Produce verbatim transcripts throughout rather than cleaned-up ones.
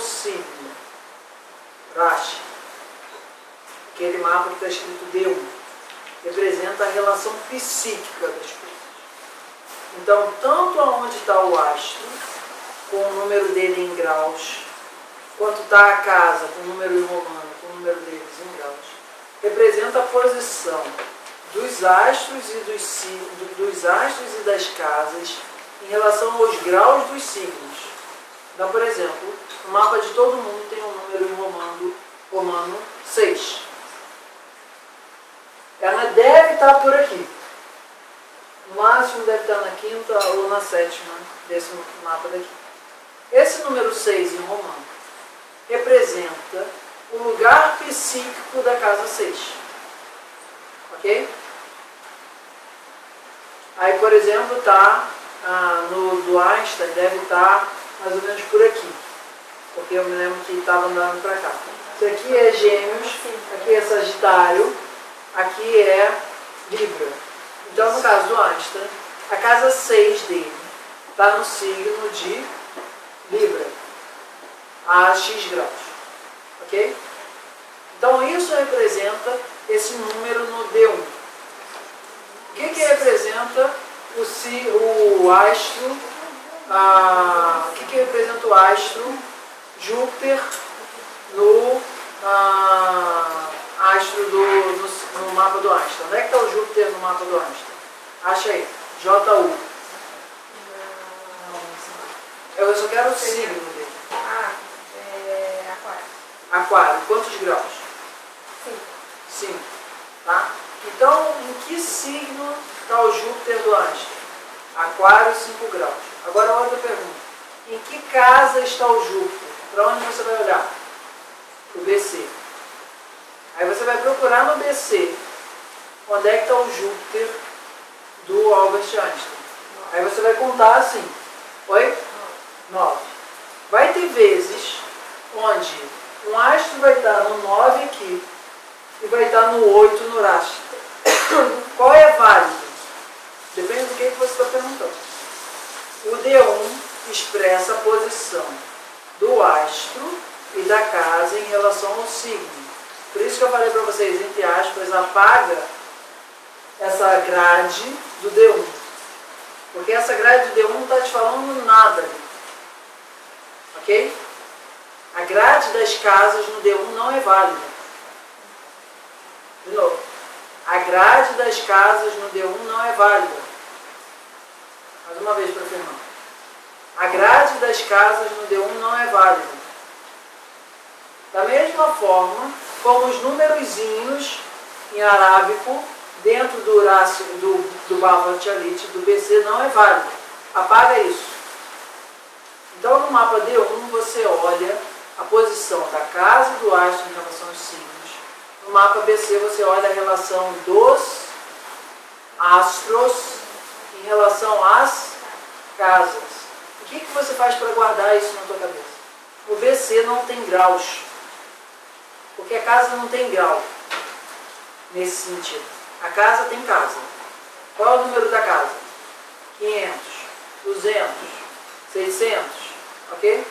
signo, Rashi, aquele mapa que está escrito D um, representa a relação psíquica das coisas. Então, tanto aonde está o astro, com o número dele em graus, quanto está a casa, com o número em romano, com o número deles em graus, representa a posição dos astros e dos, dos astros e das casas em relação aos graus dos signos. Então, por exemplo, o mapa de todo mundo tem um número em romano, romano seis. Ela deve estar por aqui. O máximo deve estar na quinta ou na sétima desse mapa daqui. Esse número seis em romano representa o lugar psíquico da casa seis. Ok? Aí, por exemplo, está ah, no do Einstein, deve estar mais ou menos por aqui. Porque eu me lembro que estava andando para cá. Isso aqui é Gêmeos, aqui é Sagitário, aqui é Libra. Então, no caso do Einstein, a casa seis dele está no signo de Libra, a X graus, ok? Então, isso representa esse número no D um. O que que representa o, si, o astro, a, o que que representa o astro Júpiter no a, astro do, do no mapa do Einstein? Onde é que está o Júpiter no mapa do Einstein? Acha aí. J U. Eu só quero o signo dele. Ah, é... Aquário. Aquário. Quantos graus? Cinco. Cinco. Tá? Então, em que signo está o Júpiter do Einstein? Aquário, cinco graus. Agora, outra pergunta. Em que casa está o Júpiter? Para onde você vai olhar? Para o B C. Aí você vai procurar no B C onde é que está o Júpiter do Albert Einstein. Aí você vai contar assim. Oi? nove. Vai ter vezes onde um astro vai estar no nove aqui e vai estar no oito no Rashi. Qual é válido? Depende do que você está perguntando. O D um expressa a posição do astro e da casa em relação ao signo. Por isso que eu falei para vocês, entre aspas, apaga essa grade do D um. Porque essa grade do D um não está te falando nada. Ok? A grade das casas no D um não é válida. De novo. A grade das casas no D um não é válida. Mais uma vez para afirmar. A grade das casas no D um não é válida. Da mesma forma como os numerozinhos em arábico dentro do, do, do Bhava Chalit, do B C, não é válido. Apaga isso. Então, no mapa D um, você olha a posição da casa do astro em relação aos signos. No mapa B C, você olha a relação dos astros em relação às casas. O que que você faz para guardar isso na tua cabeça? O B C não tem graus. Porque a casa não tem grau, nesse sentido. A casa tem casa. Qual é o número da casa? quinhentos, duzentos, seiscentos, ok?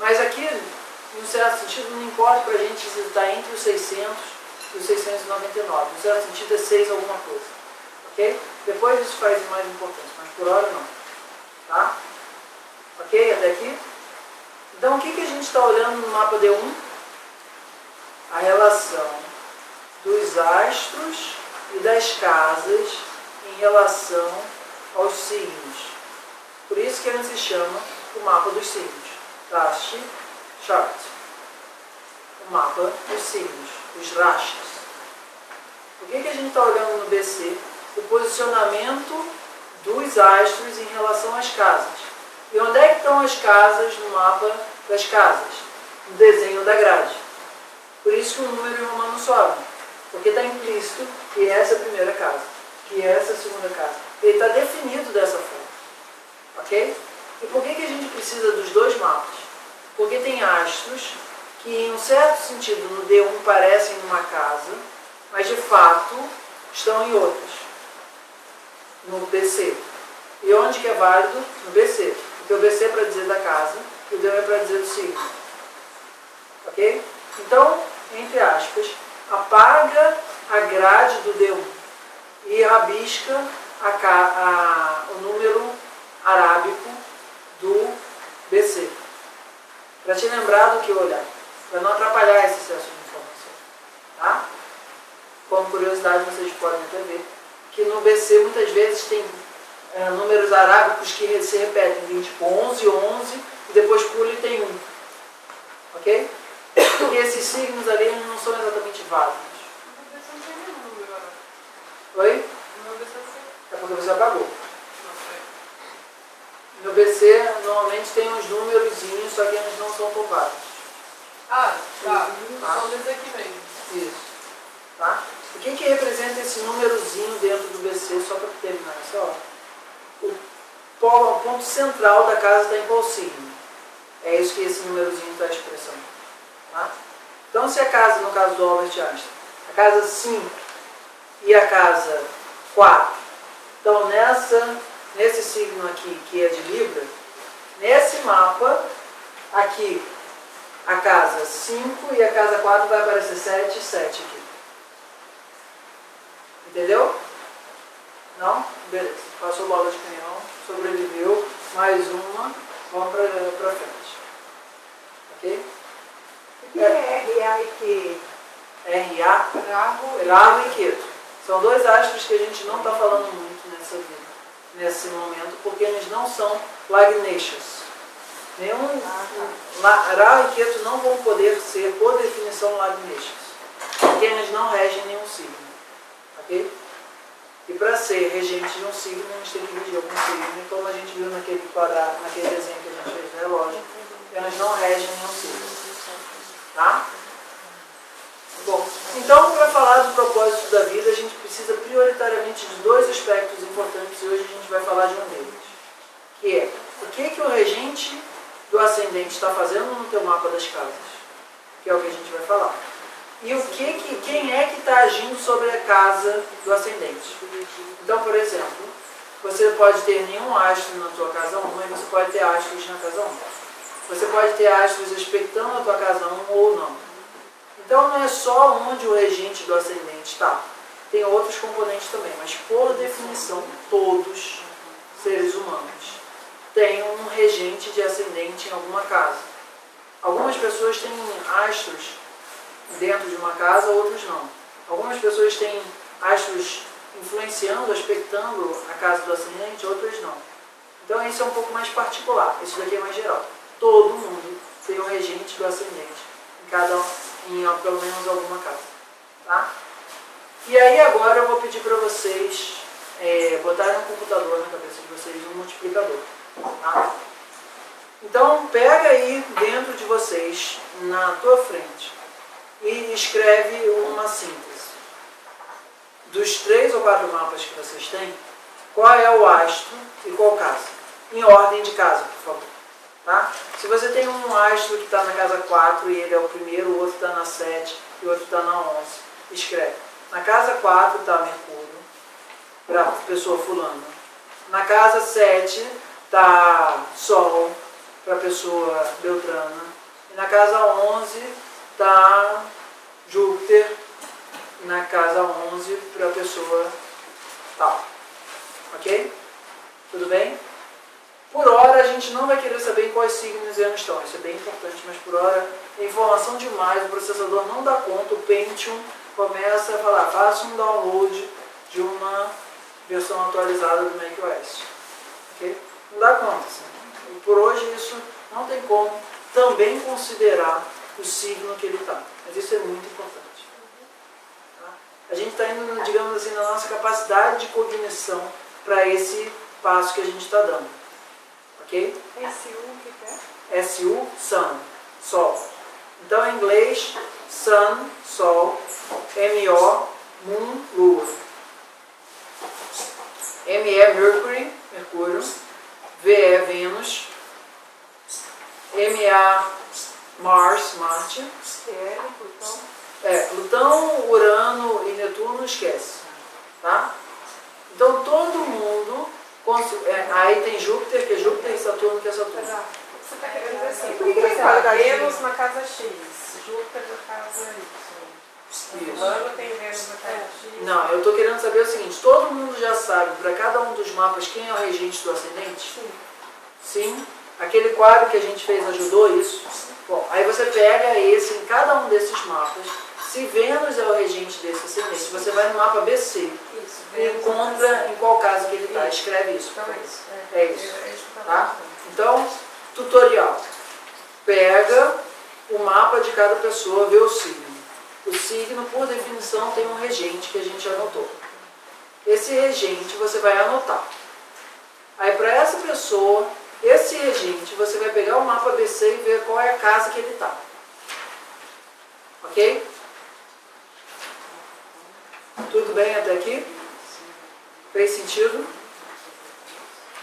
Mas aqui, em um certo sentido, não importa para a gente se está entre os seiscentos e os seiscentos e noventa e nove. Em um certo sentido, é seis alguma coisa, ok? Depois isso faz mais importante, mas por hora não, tá? Ok? Até aqui? Então, o que que a gente está olhando no mapa D um? A relação dos astros e das casas em relação aos signos. Por isso que ele se chama o mapa dos signos. Rashi chart. O mapa dos signos, os rashis. Por que que a gente está olhando no B C? O posicionamento dos astros em relação às casas. E onde é que estão as casas no mapa das casas? No desenho da grade. Por isso que o número em romano sobe. Porque está implícito que essa é a primeira casa, que essa é a segunda casa. Ele está definido dessa forma. Ok? E por que que a gente precisa dos dois mapas? Porque tem astros que, em um certo sentido, no D um parecem uma casa, mas de fato estão em outras. No B C. E onde que é válido? No B C. Porque o B C é para dizer da casa e o D um é para dizer do signo. Ok? Então, entre aspas, apaga a grade do D um e rabisca a, a, o número arábico do B C. Para te lembrar do que olhar, para não atrapalhar esse excesso de informação. Tá? Como curiosidade, vocês podem até ver que no B C muitas vezes tem é, números arábicos que se repetem, tipo onze, onze, e depois pula e tem um. Ok? Porque esses signos ali não são exatamente válidos. Oi? É porque você apagou. No B C, normalmente tem uns númerozinhos, só que eles não são combados. Ah, tá. tá. São desde aqui mesmo. Isso. Tá? O que que representa esse númerozinho dentro do B C, só para terminar essa hora? O ponto central da casa está em qual signo? É isso que esse númerozinho está expressando. Tá? Então, se a casa, no caso do Albert Einstein, a casa cinco e a casa quatro, então nessa... nesse signo aqui, que é de Libra, nesse mapa, aqui, a casa cinco e a casa quatro vai aparecer sete e sete aqui. Entendeu? Não? Beleza. Passou bola de canhão, sobreviveu, mais uma, vamos para frente. Ok? O que é R A e Q? R A? Rahu e Ketu. São dois astros que a gente não está falando muito nessa vida. Nesse momento, porque eles não são Lagneshas. Nenhum ah, tá. Ra e Ketu não vão poder ser, por definição, Lagneshas. Porque eles não regem nenhum signo. Ok? E para ser regente de um signo, a gente tem que regir algum signo. Como a gente viu naquele quadrado, naquele desenho que a gente fez do relógio, elas não regem nenhum signo. Tá? Bom, então, para falar do propósito da vida, a gente precisa prioritariamente de dois aspectos importantes e hoje a gente vai falar de um deles, que é o que, que o regente do ascendente está fazendo no teu mapa das casas, que é o que a gente vai falar, e o que que, quem é que está agindo sobre a casa do ascendente. Então, por exemplo, você pode ter nenhum astro na tua casa um, mas você pode ter astros na casa um. Você pode ter astros expectando a tua casa um ou não. Então, não é só onde o regente do ascendente está. Tem outros componentes também, mas por definição, todos seres humanos têm um regente de ascendente em alguma casa. Algumas pessoas têm astros dentro de uma casa, outros não. Algumas pessoas têm astros influenciando, aspectando a casa do ascendente, outras não. Então, isso é um pouco mais particular. Isso daqui é mais geral. Todo mundo tem um regente do ascendente em cada um. Em pelo menos alguma casa, tá? E aí agora eu vou pedir para vocês é, botarem um computador na cabeça de vocês, um multiplicador, tá? Então pega aí dentro de vocês, na tua frente, e escreve uma síntese. Dos três ou quatro mapas que vocês têm, qual é o astro e qual casa? Em ordem de casa, por favor. Tá? Se você tem um astro que está na casa quatro e ele é o primeiro, o outro está na sete e o outro está na onze, escreve. Na casa quatro está Mercúrio, para a pessoa fulana. Na casa sete está Sol, para a pessoa beltrana. E na casa onze está Júpiter, na casa onze para a pessoa tal. Ok? Tudo bem? Por hora, a gente não vai querer saber em quais signos e anos estão. Isso é bem importante, mas por hora é informação demais. O processador não dá conta. O Pentium começa a falar, faça um download de uma versão atualizada do macOS. Okay? Não dá conta. Assim. Por hoje, isso não tem como também considerar o signo que ele está. Mas isso é muito importante. Tá? A gente está indo, digamos assim, na nossa capacidade de cognição para esse passo que a gente está dando. Okay? S U, que é? S U, Sun, Sol. Então, em inglês, Sun, Sol, M O, Moon, Lua. M E, Mercury, Mercúrio, V E, Vênus, M A, Mars, Marte, T L, Plutão. É, Plutão, Urano e Netuno, esquece. Tá? Então, todo mundo... Aí tem Júpiter, que é Júpiter, e Saturno, que é Saturno. Você está querendo dizer assim, por que ele fala Vênus na casa X, Júpiter na casa Isso. Urano tem Vênus na casa X. Não, eu estou querendo saber o seguinte, todo mundo já sabe, para cada um dos mapas, quem é o regente do ascendente? Sim. Sim? Aquele quadro que a gente fez ajudou isso? Bom, aí você pega esse em cada um desses mapas. Se Vênus é o regente desse ascendente, você vai no mapa B C isso, e encontra em qual casa que ele está. Escreve isso. Então, é isso. É, é isso. É isso, tá? Então, tutorial. Pega o mapa de cada pessoa, vê o signo. O signo, por definição, tem um regente que a gente anotou. Esse regente você vai anotar. Aí, para essa pessoa, esse regente, você vai pegar o mapa B C e ver qual é a casa que ele está. Ok? Tudo bem até aqui? Fez sentido?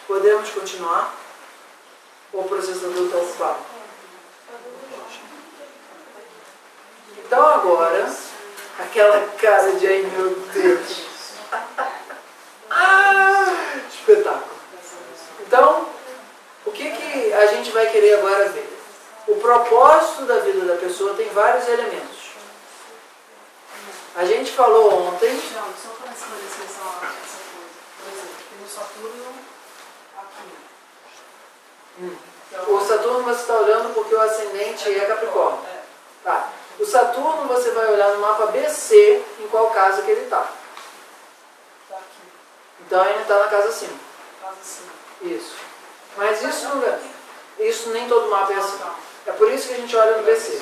Podemos continuar? Ou o processador está ocupado? Então agora, aquela casa de ai meu Deus! Ah, espetáculo! Então, o que, que a gente vai querer agora ver? O propósito da vida da pessoa tem vários elementos. A gente falou ontem... Não, só para esclarecer essa coisa. Por exemplo, tem o Saturno aqui. Hum. Então, o Saturno você está olhando porque o ascendente é, é Capricórnio. É. Tá. O Saturno você vai olhar no mapa B C em qual casa que ele está. Está aqui. Então ele está na casa cinco. Casa cinco. Isso. Mas isso, não, isso nem todo mapa é assim. É por isso que a gente olha no B C.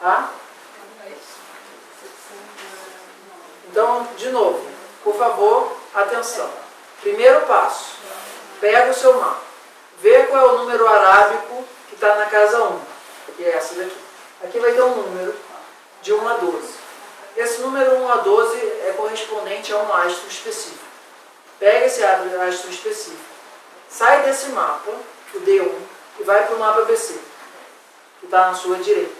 Tá? Então, de novo, por favor, atenção. Primeiro passo, pega o seu mapa, vê qual é o número arábico que está na casa um, que é essa daqui. Aqui vai ter um número de um a doze. Esse número um a doze é correspondente a um astro específico. Pega esse astro específico, sai desse mapa, o D um, e vai para o mapa B C, que está na sua direita.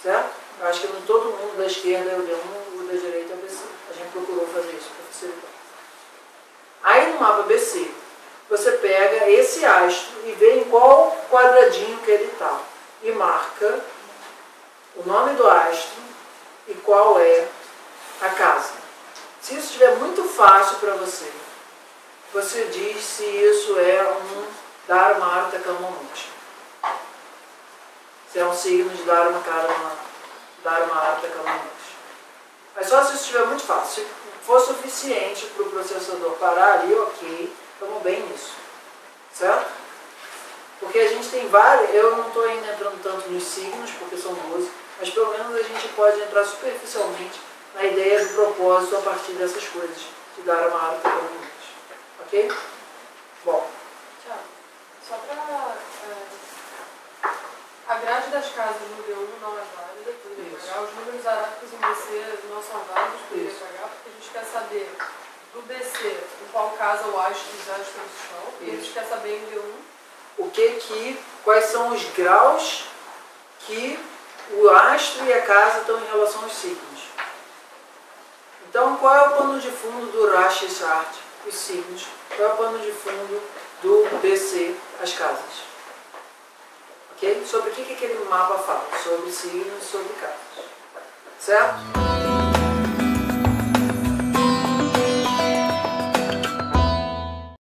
Certo? Eu acho que não todo mundo da esquerda é o D um, da direita é o B C. A gente procurou fazer isso para facilitar. Aí no mapa B C, você pega esse astro e vê em qual quadradinho que ele está. E marca o nome do astro e qual é a casa. Se isso estiver muito fácil para você, você diz se isso é um Dharma, Artha, Kama, Moksha. Se é um signo de Dharma, Karma, Dharma, Artha, Kama, Moksha. Mas só se isso estiver muito fácil. Se for suficiente para o processador parar ali, ok, estamos bem nisso. Certo? Porque a gente tem vários... Eu não estou ainda entrando tanto nos signos, porque são doze, mas pelo menos a gente pode entrar superficialmente na ideia do propósito a partir dessas coisas, de dar uma aula para todos. Ok? Bom. Tchau. Só para... É, a grade das casas no D um não é válida, tudo. Os números arábicos em B C não são válidos para pegar, porque a gente quer saber do B C em qual casa o astro e os astros estão, e a gente quer saber em D um. O que que, quais são os graus que o astro e a casa estão em relação aos signos. Então, qual é o pano de fundo do Rashi e Sartre, os signos? Qual é o pano de fundo do B C, as casas? Sobre o que aquele mapa fala, sobre signos, sobre casas, certo?